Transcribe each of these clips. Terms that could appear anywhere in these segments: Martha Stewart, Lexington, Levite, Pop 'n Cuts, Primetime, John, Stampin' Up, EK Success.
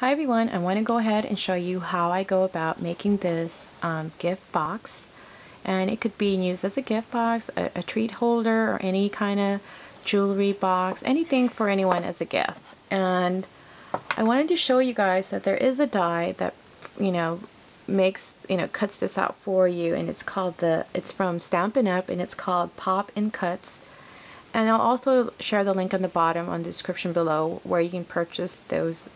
Hi everyone, I want to go ahead and show you how I go about making this gift box. And it could be used as a gift box, a treat holder, or any kind of jewelry box, anything for anyone as a gift. And I wanted to show you guys that there is a die that, you know, makes, you know, cuts this out for you, and it's called it's from Stampin' Up, and it's called Pop 'n Cuts. And I'll also share the link on the bottom on the description below where you can purchase those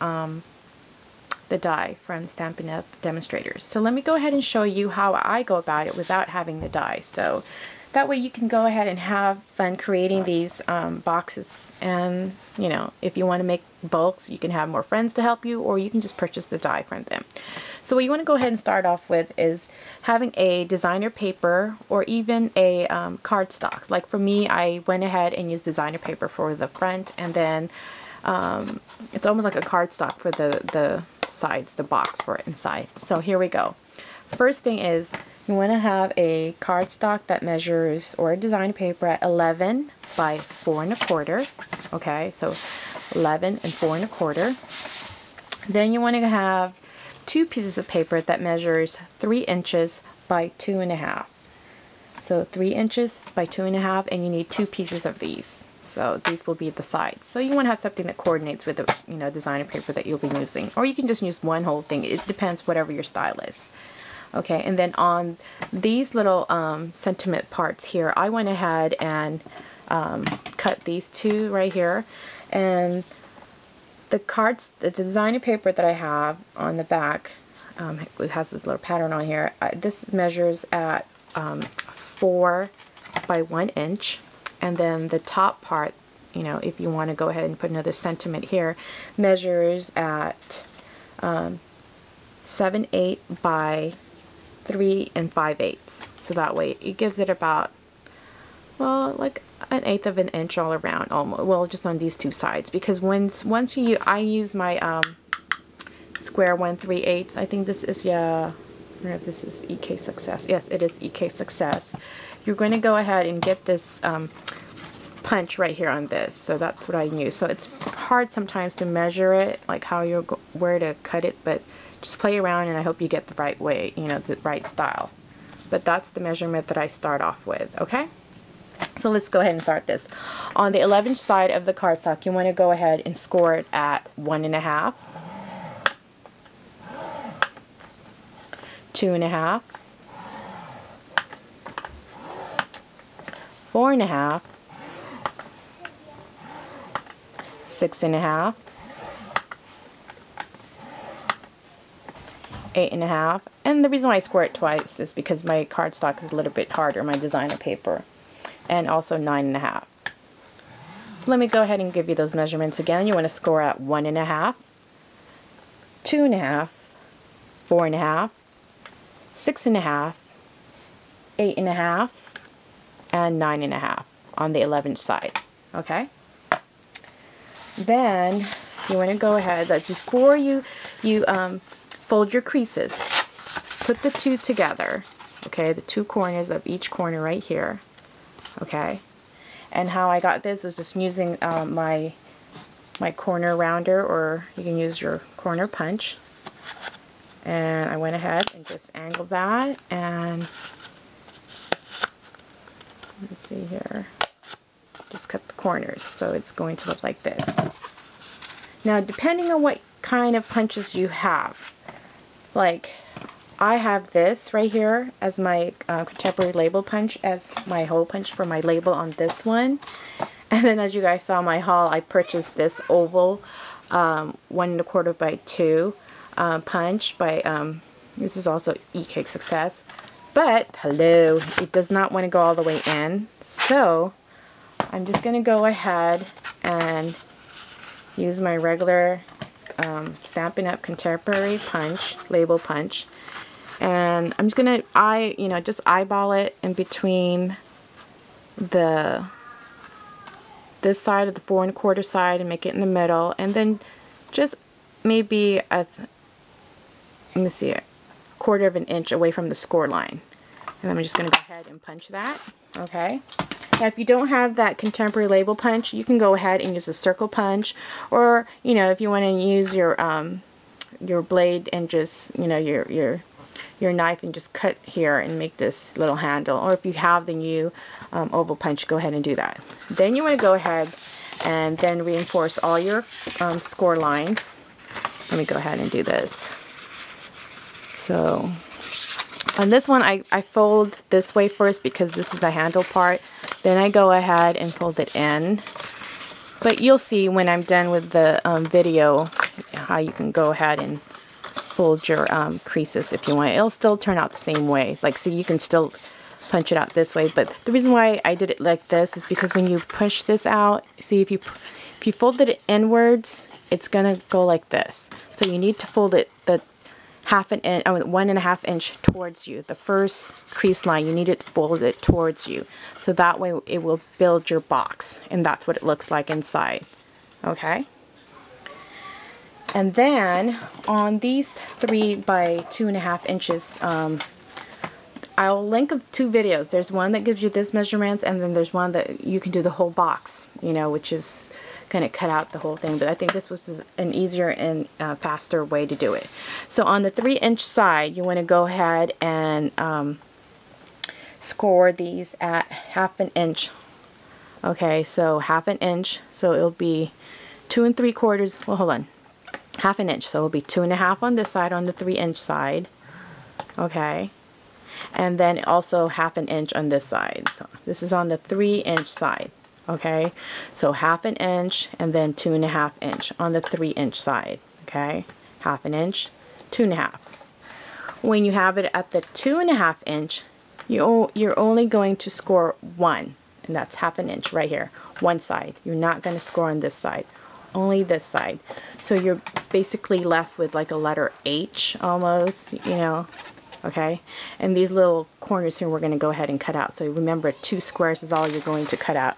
the die from Stampin' Up! Demonstrators. So let me go ahead and show you how I go about it without having the die, so that way you can go ahead and have fun creating these boxes. And you know, if you want to make bulks, you can have more friends to help you, or you can just purchase the die from them. So what you want to go ahead and start off with is having a designer paper or even a cardstock. Like for me, I went ahead and used designer paper for the front, and then it's almost like a cardstock for the sides, the box for it inside. So here we go. First thing is you want to have a cardstock that measures, or design paper, at 11 by 4 1/4. Okay, so 11 and 4 1/4. Then you want to have two pieces of paper that measures 3 inches by 2 1/2. So 3 inches by 2 1/2, and you need two pieces of these. So these will be the sides. So you want to have something that coordinates with the, you know, designer paper that you'll be using, or you can just use one whole thing. It depends, whatever your style is. Okay, and then on these little sentiment parts here, I went ahead and cut these two right here, and the designer paper that I have on the back, it has this little pattern on here. This measures at 4 by 1 inch. And then the top part, you know, if you want to go ahead and put another sentiment here, measures at 7/8 by 3 5/8. So that way it gives it about, well, like 1/8 of an inch all around, almost. Well, just on these two sides, because once you, I use my square 1 3/8. I think this is, yeah, I don't know if this is EK Success. Yes, it is EK Success. You're going to go ahead and get this punch right here on this. So that's what I use. So it's hard sometimes to measure it, like how you're where to cut it, but just play around, and I hope you get the right way, you know, the right style. But that's the measurement that I start off with, okay? So let's go ahead and start this. On the 11th side of the cardstock, you want to go ahead and score it at 1 1/2, 2 1/2, 4 1/2, 6 1/2, 8 1/2, and the reason why I score it twice is because my cardstock is a little bit harder, my designer paper, and also 9 1/2. So let me go ahead and give you those measurements again. You want to score at 1 1/2, 2 1/2, 4 1/2, 6 1/2, 8 1/2, and 9 1/2 on the 11th side. Okay, then you want to go ahead, like before you fold your creases, put the two together, okay, the two corners of each corner right here, okay. And how I got this was just using my corner rounder, or you can use your corner punch, and I went ahead and just angled that, and let's see here, just cut the corners, so it's going to look like this. Now depending on what kind of punches you have, like I have this right here as my contemporary label punch, as my hole punch for my label on this one. And then as you guys saw my haul, I purchased this oval 1 1/4 by 2 punch by this is also EK Success. But hello, it does not want to go all the way in, so I'm just going to go ahead and use my regular Stampin' Up! Contemporary punch, label punch, and I'm just going to just eyeball it in between this side of the 4 1/4 side, and make it in the middle, and then just maybe let me see it. 1/4 of an inch away from the score line, and I'm just going to go ahead and punch that. Okay, now if you don't have that contemporary label punch, you can go ahead and use a circle punch, or you know, if you want to use your your blade and just, you know, your knife and just cut here and make this little handle. Or if you have the new oval punch, go ahead and do that. Then you want to go ahead and then reinforce all your score lines. Let me go ahead and do this. So on this one, I fold this way first because this is the handle part. Then I go ahead and fold it in. But you'll see when I'm done with the video how you can go ahead and fold your creases if you want. It'll still turn out the same way. Like, see, you can still punch it out this way. But the reason why I did it like this is because when you push this out, see, if you fold it inwards, it's gonna go like this. So you need to fold it the half an inch, 1.5 inch towards you. The first crease line, you need it folded towards you. So that way it will build your box, and that's what it looks like inside. Okay? And then on these 3 by 2.5 inches, I'll link up 2 videos. There's one that gives you this measurements, and then there's one that you can do the whole box, you know, which is kind of cut out the whole thing. But I think this was an easier and faster way to do it. So on the 3-inch side, you want to go ahead and score these at 1/2 inch. Okay, so 1/2 inch. So it'll be 2 3/4. Well, hold on. 1/2 inch. So it'll be 2.5 on this side, on the 3-inch side. Okay. And then also 1/2 inch on this side. So this is on the 3-inch side. Okay, so 1/2 inch and then 2.5 inch on the 3-inch side. Okay, 1/2 inch, 2.5. When you have it at the 2.5 inch, you're only going to score 1, and that's 1/2 inch right here, one side. You're not going to score on this side, only this side. So you're basically left with like a letter H almost, you know. Okay, and these little corners here we're going to go ahead and cut out. So remember, 2 squares is all you're going to cut out.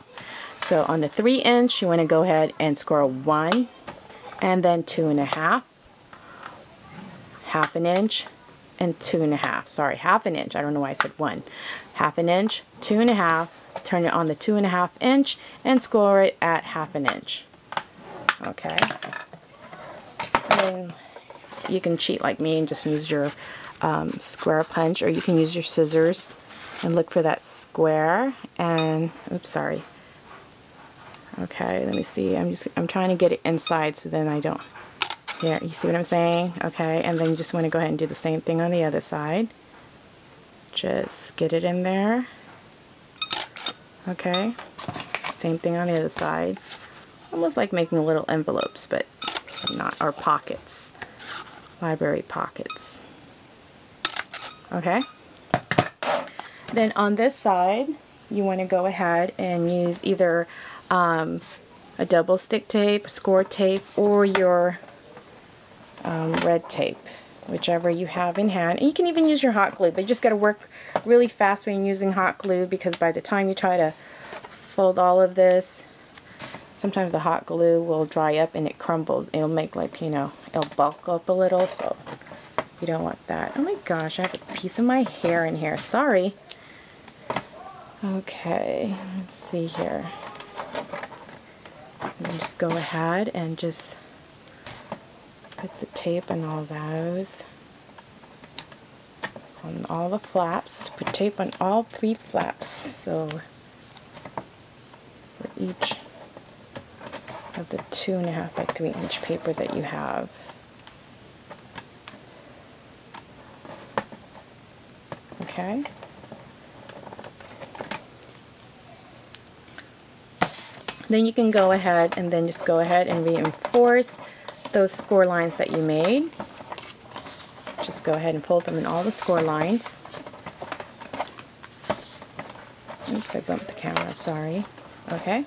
So on the 3-inch, you want to go ahead and score 1, and then 2.5, 1/2 inch, and 2.5. Sorry, 1/2 inch. I don't know why I said 1. 1/2 inch, 2.5. Turn it on the 2.5 inch and score it at 1/2 inch. Okay. And you can cheat like me and just use your square punch, or you can use your scissors and look for that square. And oops, sorry. Okay, let me see. I'm trying to get it inside so then I don't. Yeah, you see what I'm saying? Okay, and then you just want to go ahead and do the same thing on the other side. Just get it in there. Okay, same thing on the other side. Almost like making little envelopes, but not, or pockets, library pockets. Okay, then on this side you want to go ahead and use either a double stick tape, score tape, or your red tape, whichever you have in hand. And you can even use your hot glue, but you just got to work really fast when you're using hot glue, because by the time you try to fold all of this, sometimes the hot glue will dry up and it crumbles. It'll make, like, you know, it'll bulk up a little, so you don't want that. Oh my gosh, I have a piece of my hair in here. Sorry. Okay, let's see here. And just go ahead and just put the tape on all those. On all the flaps. Put tape on all 3 flaps. So for each of the 2.5 by 3-inch paper that you have. Okay. Then you can go ahead and then just go ahead and reinforce those score lines that you made. Just go ahead and fold them in all the score lines. Oops, I bumped the camera, sorry. Okay.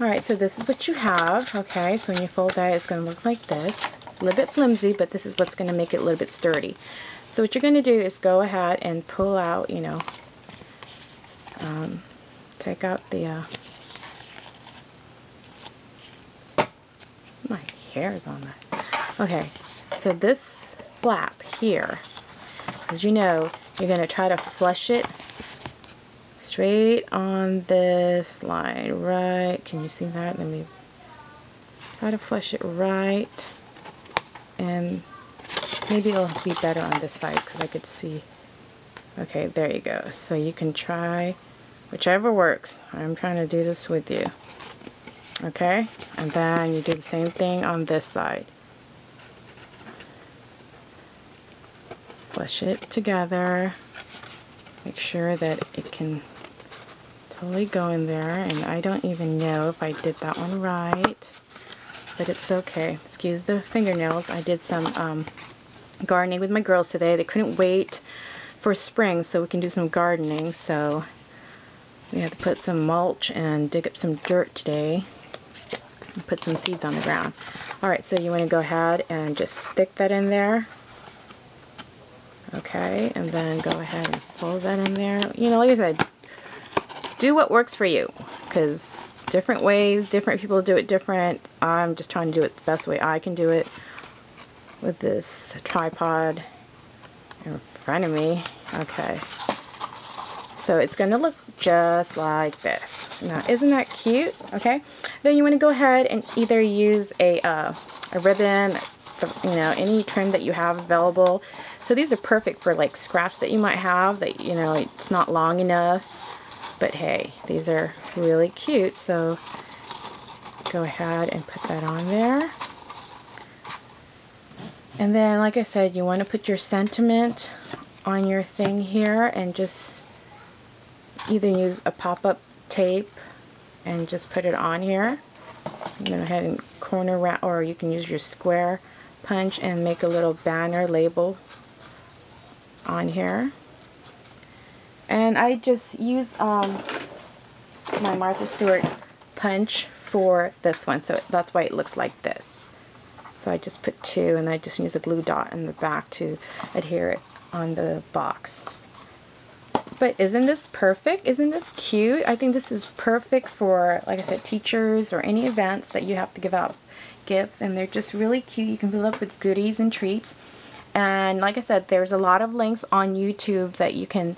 Alright, so this is what you have. Okay, so when you fold that, it's going to look like this. A little bit flimsy, but this is what's going to make it a little bit sturdy. So what you're going to do is go ahead and pull out, you know, take out the, my hair is on that. Okay, so this flap here, as you know, you're going to try to flush it straight on this line, right? Can you see that? Let me try to flush it right and maybe it'll be better on this side because I could see. Okay, there you go. So you can try whichever works. I'm trying to do this with you. Okay, and then you do the same thing on this side. Flush it together. Make sure that it can totally go in there, and I don't even know if I did that one right, but it's okay. Excuse the fingernails. I did some gardening with my girls today. They couldn't wait for spring so we can do some gardening, so we had to put some mulch and dig up some dirt today and put some seeds on the ground. Alright, so you want to go ahead and just stick that in there. Okay, and then go ahead and fold that in there. You know, like I said, do what works for you, because different ways, different people do it different. I'm just trying to do it the best way I can do it with this tripod in front of me. Okay, so it's going to look just like this. Now, isn't that cute? Okay, then you want to go ahead and either use a ribbon, you know, any trim that you have available. So these are perfect for like scraps that you might have that, you know, it's not long enough. But hey, these are really cute, so go ahead and put that on there. And then, like I said, you want to put your sentiment on your thing here and just either use a pop-up tape and just put it on here. Go ahead and corner wrap, or you can use your square punch and make a little banner label on here. And I just use my Martha Stewart punch for this one, so that's why it looks like this. So I just put two, and I just use a glue dot in the back to adhere it on the box. But isn't this perfect? Isn't this cute? I think this is perfect for, like I said, teachers or any events that you have to give out gifts, and they're just really cute. You can fill up with goodies and treats. And like I said, there's a lot of links on YouTube that you can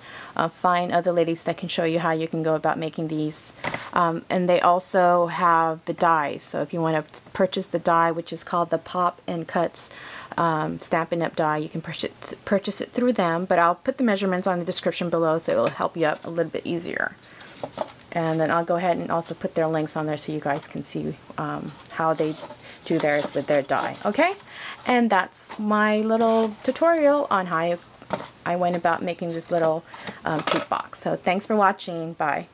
find other ladies that can show you how you can go about making these. And they also have the dies. So if you want to purchase the die, which is called the Pop 'n Cuts Stampin' Up die, you can purchase it through them. But I'll put the measurements on the description below, so it will help you out a little bit easier. And then I'll go ahead and also put their links on there so you guys can see how they do theirs with their die. Okay, and that's my little tutorial on how I went about making this little treat box. So thanks for watching. Bye.